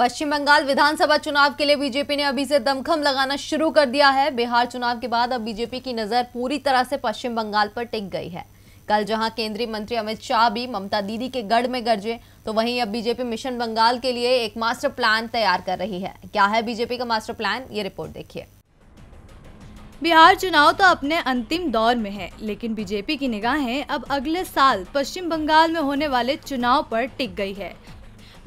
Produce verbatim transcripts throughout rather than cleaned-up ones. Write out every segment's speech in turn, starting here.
पश्चिम बंगाल विधानसभा चुनाव के लिए बीजेपी ने अभी से दमखम लगाना शुरू कर दिया है। बिहार चुनाव के बाद अब बीजेपी की नजर पूरी तरह से पश्चिम बंगाल पर टिक गई है। कल जहां केंद्रीय मंत्री अमित शाह भी ममता दीदी के गढ़ में गरजे, तो वहीं अब बीजेपी मिशन बंगाल के लिए एक मास्टर प्लान तैयार कर रही है। क्या है बीजेपी का मास्टर प्लान, ये रिपोर्ट देखिए। बिहार चुनाव तो अपने अंतिम दौर में है, लेकिन बीजेपी की निगाहें अब अगले साल पश्चिम बंगाल में होने वाले चुनाव पर टिक गई है।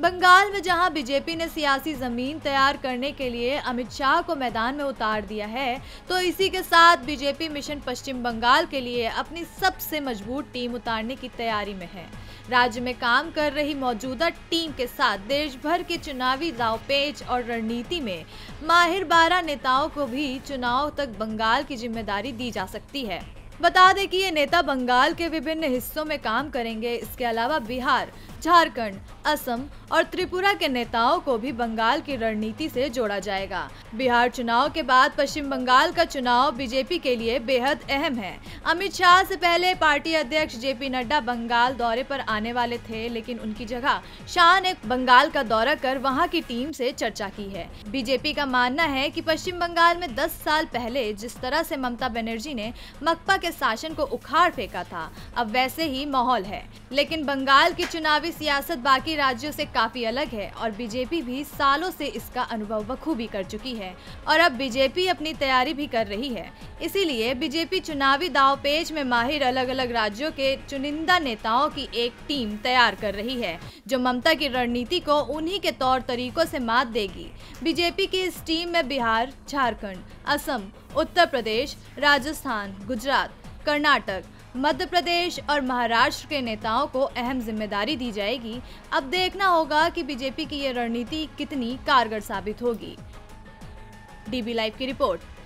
बंगाल में जहां बीजेपी ने सियासी ज़मीन तैयार करने के लिए अमित शाह को मैदान में उतार दिया है, तो इसी के साथ बीजेपी मिशन पश्चिम बंगाल के लिए अपनी सबसे मजबूत टीम उतारने की तैयारी में है। राज्य में काम कर रही मौजूदा टीम के साथ देश भर के चुनावी दावपेच और रणनीति में माहिर बारह नेताओं को भी चुनाव तक बंगाल की जिम्मेदारी दी जा सकती है। बता दें कि ये नेता बंगाल के विभिन्न हिस्सों में काम करेंगे। इसके अलावा बिहार, झारखंड, असम और त्रिपुरा के नेताओं को भी बंगाल की रणनीति से जोड़ा जाएगा। बिहार चुनाव के बाद पश्चिम बंगाल का चुनाव बीजेपी के लिए बेहद अहम है। अमित शाह से पहले पार्टी अध्यक्ष जेपी नड्डा बंगाल दौरे पर आने वाले थे, लेकिन उनकी जगह शाह ने बंगाल का दौरा कर वहां की टीम से चर्चा की है। बीजेपी का मानना है कि पश्चिम बंगाल में दस साल पहले जिस तरह से ममता बनर्जी ने मकपा के शासन को उखाड़ फेंका था, अब वैसे ही माहौल है। लेकिन बंगाल की चुनावी सियासत बाकी राज्यों से काफी अलग है और बीजेपी भी सालों से इसका अनुभव बखूबी कर चुकी है और अब बीजेपी अपनी तैयारी भी कर रही है। इसीलिए बीजेपी चुनावी दावपेच में माहिर अलग अलग राज्यों के चुनिंदा नेताओं की एक टीम तैयार कर रही है, जो ममता की रणनीति को उन्हीं के तौर तरीकों से मात देगी। बीजेपी की इस टीम में बिहार, झारखंड, असम, उत्तर प्रदेश, राजस्थान, गुजरात, कर्नाटक, मध्य प्रदेश और महाराष्ट्र के नेताओं को अहम जिम्मेदारी दी जाएगी। अब देखना होगा कि बीजेपी की ये रणनीति कितनी कारगर साबित होगी। डीबी लाइव की रिपोर्ट।